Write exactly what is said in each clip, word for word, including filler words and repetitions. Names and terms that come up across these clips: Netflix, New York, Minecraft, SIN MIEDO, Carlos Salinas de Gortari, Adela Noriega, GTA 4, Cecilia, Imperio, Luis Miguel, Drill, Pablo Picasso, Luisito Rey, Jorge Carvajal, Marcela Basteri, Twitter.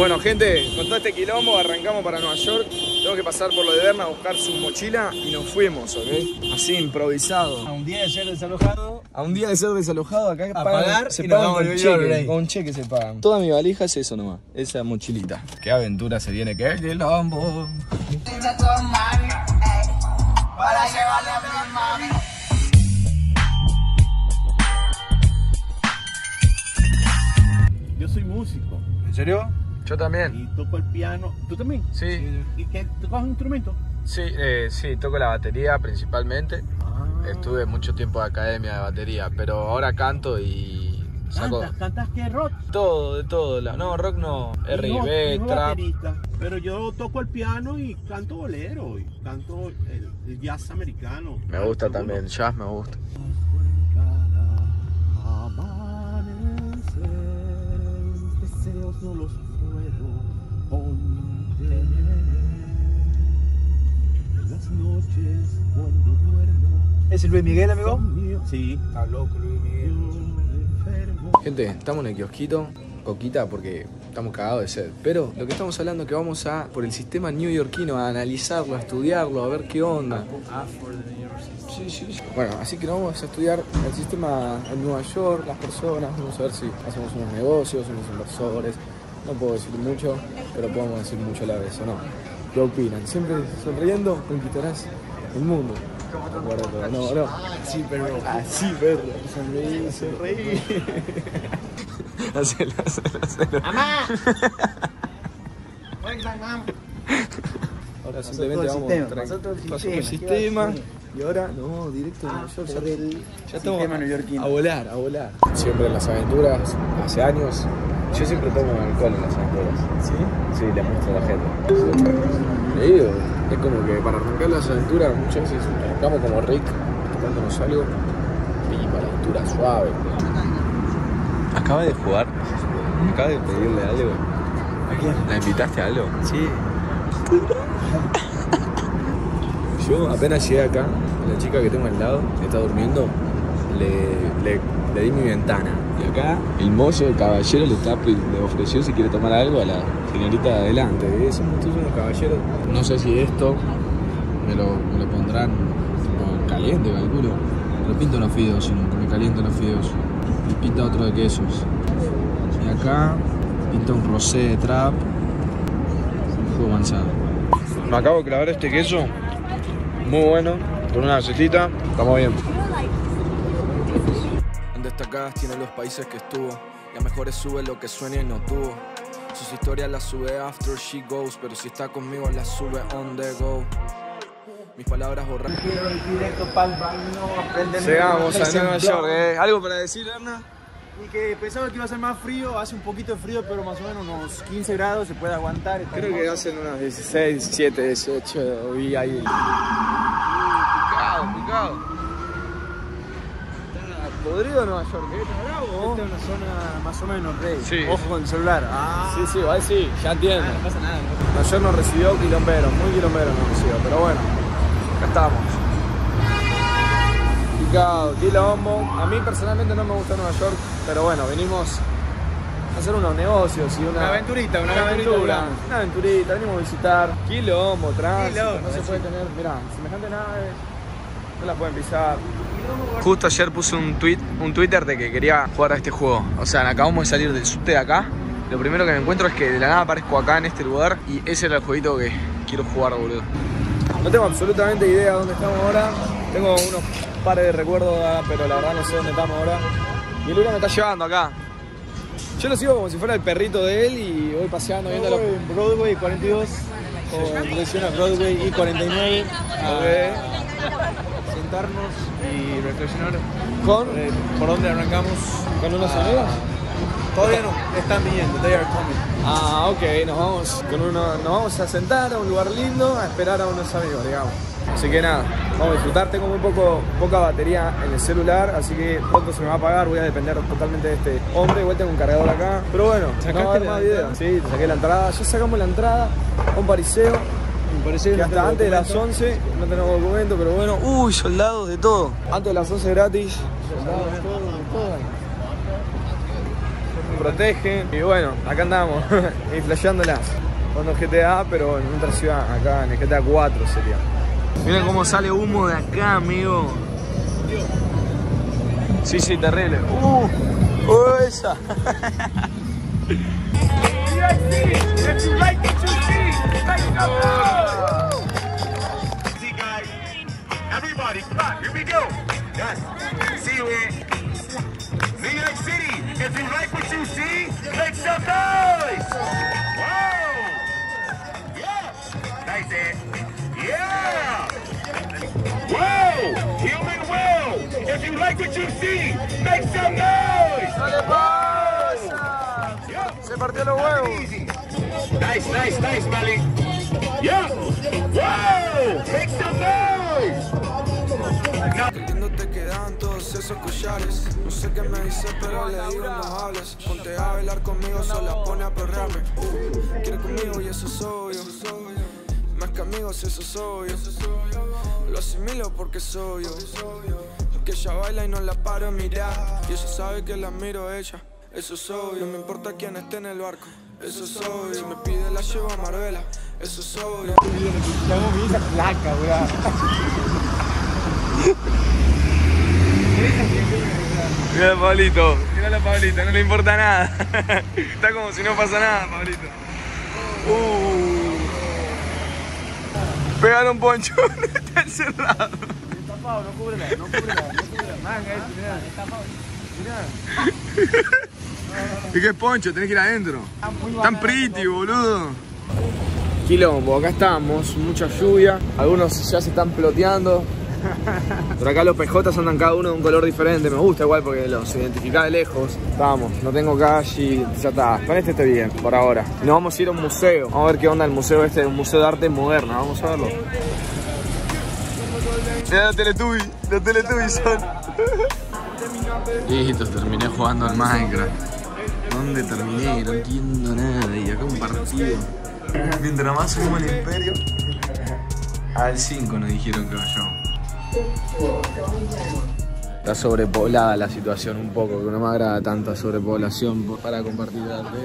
Bueno, gente, con todo este quilombo arrancamos para Nueva York. Tengo que pasar por lo de Berna a buscar su mochila y nos fuimos, ¿ok? Así, improvisado. A un día de ser desalojado. A un día de ser desalojado, acá a pagan, pagar se y pagan nos vamos con cheque. Con cheque se pagan. Toda mi valija es eso nomás, esa mochilita. Qué aventura se tiene, qué quilombo. Está todo mal, eh, para llevarle a mi mami. Yo soy músico. ¿En serio? Yo también. Y toco el piano. ¿Tú también? Sí. ¿Y qué, tocas un instrumento? Sí, eh, sí, toco la batería principalmente. Ah. Estuve mucho tiempo en academia de batería, pero ahora canto y saco... ¿Cantas? ¿Cantas qué, rock? Todo, de todo. No, rock no. R y B, trap. Pero yo toco el piano y canto bolero, y canto el, el jazz americano. Me gusta el también, el jazz me gusta. No los puedo contener. Las noches cuando duermo. ¿Es Luis Miguel, amigo? Sí. Está loco Luis Miguel. Gente, estamos en el kiosquito. Coquita porque estamos cagados de sed. Pero lo que estamos hablando es que vamos a por el sistema neoyorquino, a analizarlo, a estudiarlo, a ver qué onda. Sí, sí, sí. Bueno, así que vamos a estudiar el sistema en Nueva York, las personas, vamos a ver si hacemos unos negocios, unos inversores. No puedo decir mucho, pero podemos decir mucho a la vez, ¿o no? ¿Qué opinan? Siempre sonriendo conquistarás el mundo. No, no. Así, perro. Así, perro. Sonreí, sonreí. Hacelo, hacelo, hacelo. ¡Mamá! Ahora simplemente vamos a pasar todo el sistema. Y ahora nos vamos directo a Nueva York. Ya estamos a volar, a volar. Siempre en las aventuras, hace años. Yo siempre tomo alcohol en las aventuras. ¿Sí? Sí, le muestro a la gente. Le digo, es como que para arrancar las aventuras muchas veces arrancamos como Rick, tocándonos algo. Y para aventura suave. Acaba de jugar, acaba de pedirle algo. ¿A quién? ¿La invitaste a algo? Sí. Yo apenas llegué acá, la chica que tengo al lado, que está durmiendo, le, le, le di mi ventana. Y acá el mozo, el caballero, le, está, le ofreció si quiere tomar algo a la señorita de adelante. Y son muchísimos caballeros. No sé si esto me lo, me lo pondrán tipo caliente, calculo. Le pinto los fideos, sino que me caliento los fideos. Y pinta otro de quesos. Y acá pinta un rosé de trap. Un jugo avanzado. Me acabo de clavar este queso. Muy bueno. Con una gacetita. Estamos bien. En destacadas tienen los países que estuvo. Y a mejores sube lo que sueña y no tuvo. Sus historias las sube after she goes. Pero si está conmigo las sube on the go. Mis palabras borradas. Llegamos a Nueva York, ¿eh? ¿Algo para decir, Erna? Y que pensaba que iba a ser más frío, hace un poquito de frío, pero más o menos unos quince grados se puede aguantar. Creo hermoso. Que hacen unos dieciséis, diecisiete, dieciocho, hoy ahí. Picado, picado. Está podrido Nueva York, ¿eh? Está bravo. Esta es una zona más o menos, rey. Sí. Ojo con el celular. Ah. Sí, sí, ahí sí, ya entiendo. Ah, no pasa nada. No. Nueva York nos recibió quilomberos, muy quilomberos nos recibió, pero bueno. Acá estamos. Picado, quilombo. A mí personalmente no me gusta Nueva York, pero bueno, venimos a hacer unos negocios y una... Una aventurita, una, una aventurita. Aventura, una aventurita, venimos a visitar. Quilombo, tránsito, quilombo, no se puede tener... Mirá, semejante nave, no la pueden pisar. Justo ayer puse un tweet, un Twitter de que quería jugar a este juego. O sea, acabamos de salir del subte de acá. Lo primero que me encuentro es que de la nada aparezco acá en este lugar y ese era el jueguito que quiero jugar, boludo. No tengo absolutamente idea de dónde estamos ahora. Tengo unos pares de recuerdos, pero la verdad no sé dónde estamos ahora. Y el Luna me está llevando acá. Yo lo sigo como si fuera el perrito de él y voy paseando viendo los... Broadway cuarenta y dos, o dirección a Broadway y cuarenta y nueve. A sentarnos y reflexionar. ¿Con? ¿Por dónde arrancamos? ¿Con unos amigos? Todavía no, están viniendo, they are coming. Ah, ok, nos vamos, con uno, nos vamos a sentar a un lugar lindo a esperar a unos amigos, digamos. Así que nada, vamos a disfrutar. Tengo muy poco, poca batería en el celular, así que pronto se me va a apagar, voy a depender totalmente de este hombre. Igual tengo un cargador acá, pero bueno, ¿sacaste no va a más video? Sí, saqué la entrada, ya sacamos la entrada a un pariseo. Parece que no hasta antes documento. De las once no tenemos documento, pero bueno, uy, soldados de todo. Antes de las once gratis. Soldados de todo, de todo. protege. Y bueno, acá andamos, y flasheándolas. Cuando G T A, pero en otra ciudad, acá en el G T A cuatro sería. Miren cómo sale humo de acá, amigo. Sí, sí, terrible. ¡Uh! ¡Uh, esa! Everybody, clap. Here we go. Yes. See you in New York City. If you like what you see, make some noise. Whoa. Yes. Nice hand. Yeah. Whoa. Human will. If you like what you see, make some noise. Whoa. Yep. Se partió los huevos. Easy. Nice, nice, nice, Mali. Yep. Whoa. Make some noise. Entiendo te quedan todos esos collares. No sé qué me dices pero le digo no hables. Ponte a bailar conmigo, sola pone a perrarme. uh, Quiere conmigo y eso soy yo. Más que amigos eso soy yo. Lo asimilo porque soy yo. Que ella baila y no la paro a mirar. Y ella sabe que la miro a ella. Eso soy yo. No me importa quién esté en el barco. Eso soy yo. Si me pide la llevo a Marbella. Eso soy yo. La hago mi hija placa, bro. Mira a Pablito, mira a Pablito, no le importa nada. Está como si no pasa nada, Pablito. Uh. Pegaron poncho, está encerrado. Está Pablo, no cubre nada, no cubre nada, no cubre nada. Manga, está Pablo. Mirá. ¿Y qué poncho? Tenés que ir adentro. Tan pretty, boludo. Quilombo, acá estamos, mucha lluvia. Algunos ya se están ploteando. Pero acá los P Js andan cada uno de un color diferente. Me gusta igual porque los identificás de lejos. Vamos, no tengo cash y ya está. Con este estoy bien, por ahora. Y nos vamos a ir a un museo. Vamos a ver qué onda el museo este. Un museo de arte moderna, vamos a verlo. Mirá la Teletubby, la Teletubby son. Listo, terminé jugando al Minecraft. ¿Dónde terminé? No entiendo nada. Y acá un partido. Mientras más sumo el Imperio. Al cinco nos dijeron que vayamos. Está sobrepoblada la situación un poco, que no me agrada tanta sobrepoblación para compartir arte.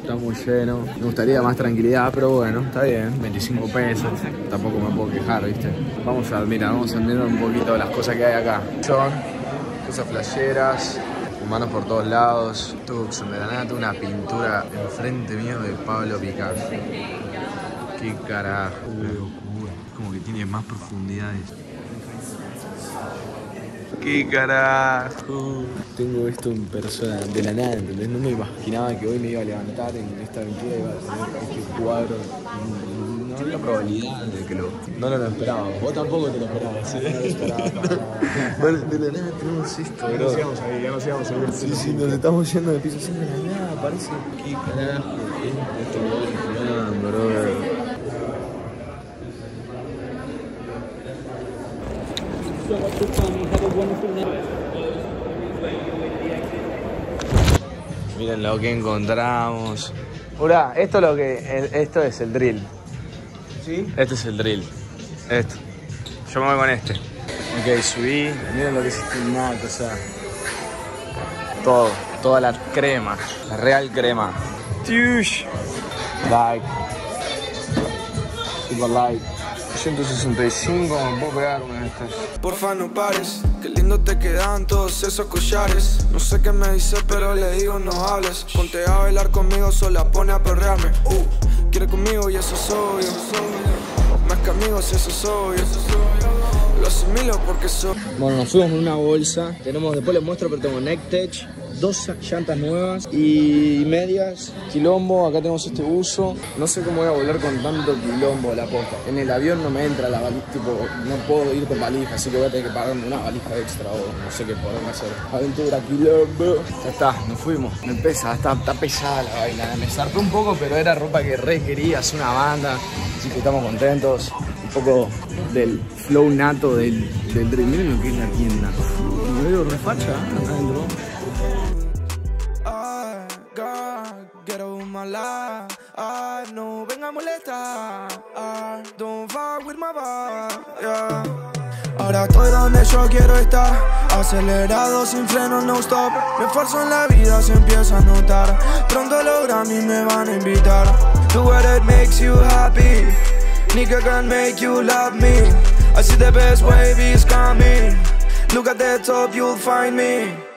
Está muy lleno, me gustaría más tranquilidad, pero bueno, está bien, veinticinco pesos, tampoco me puedo quejar, ¿viste? Vamos a admirar, vamos a admirar un poquito las cosas que hay acá. Son cosas flasheras, humanos por todos lados, tux, de la nada, una pintura enfrente mío de Pablo Picasso. Qué carajo. Como que tiene más profundidades. ¡Qué carajo! Tengo esto en persona, de la nada, ¿entendés? No me imaginaba que hoy me iba a levantar en esta aventura y iba a tener este cuadro. No había probabilidad de que lo... No, no lo esperaba. Vos tampoco te lo esperabas, ¿eh? No lo esperaba. Bueno, de la nada tenemos esto, bro. Ya nos íbamos ahí, ya nos íbamos ahí. Sí, sí, nos estamos yendo de piso sin de la nada, parece. ¡Qué carajo! Esto me va a bro. Miren lo que encontramos. Ura, esto es lo que. Esto es el drill. ¿Sí? Este es el drill. Esto. Yo me voy con este. Ok, subí. Miren lo que es este mato, o sea. Todo, toda la crema. La real crema. Tush. Like. Super like. ciento sesenta y cinco, me puedo pegar una de estas. Porfa no pares, qué lindo te quedan todos esos collares. No sé qué me dices pero le digo no hables. Ponte a bailar conmigo, sola pone a perrearme. Uh, quiere conmigo y eso soy yo. Más que amigos eso soy yo. Lo asimilo porque soy. Bueno, nos fuimos en una bolsa. Tenemos, después les muestro, pero tengo Nectech, dos llantas nuevas y medias, quilombo, acá tenemos este buzo. No sé cómo voy a volar con tanto quilombo a la posta. En el avión no me entra la valija, tipo, no puedo ir con valija, así que voy a tener que pagarme una valija extra o no sé qué poder hacer. Aventura, quilombo. Ya está, nos fuimos. Me pesa, está, está pesada la vaina. Me zarpé un poco, pero era ropa que re quería, es una banda, así que estamos contentos. Un poco del flow nato del, del dream. Miren lo que es la tienda. Me veo refacha adentro. Get out my life, I know, venga molesta, I don't vibe with my vibe, yeah. Ahora estoy donde yo quiero estar, acelerado, sin freno, no stop. Me esfuerzo en la vida, se empieza a notar. Pronto los Grammys me van a invitar. Do what it makes you happy, nigga can make you love me. I see the best wave is coming, look at the top, you'll find me.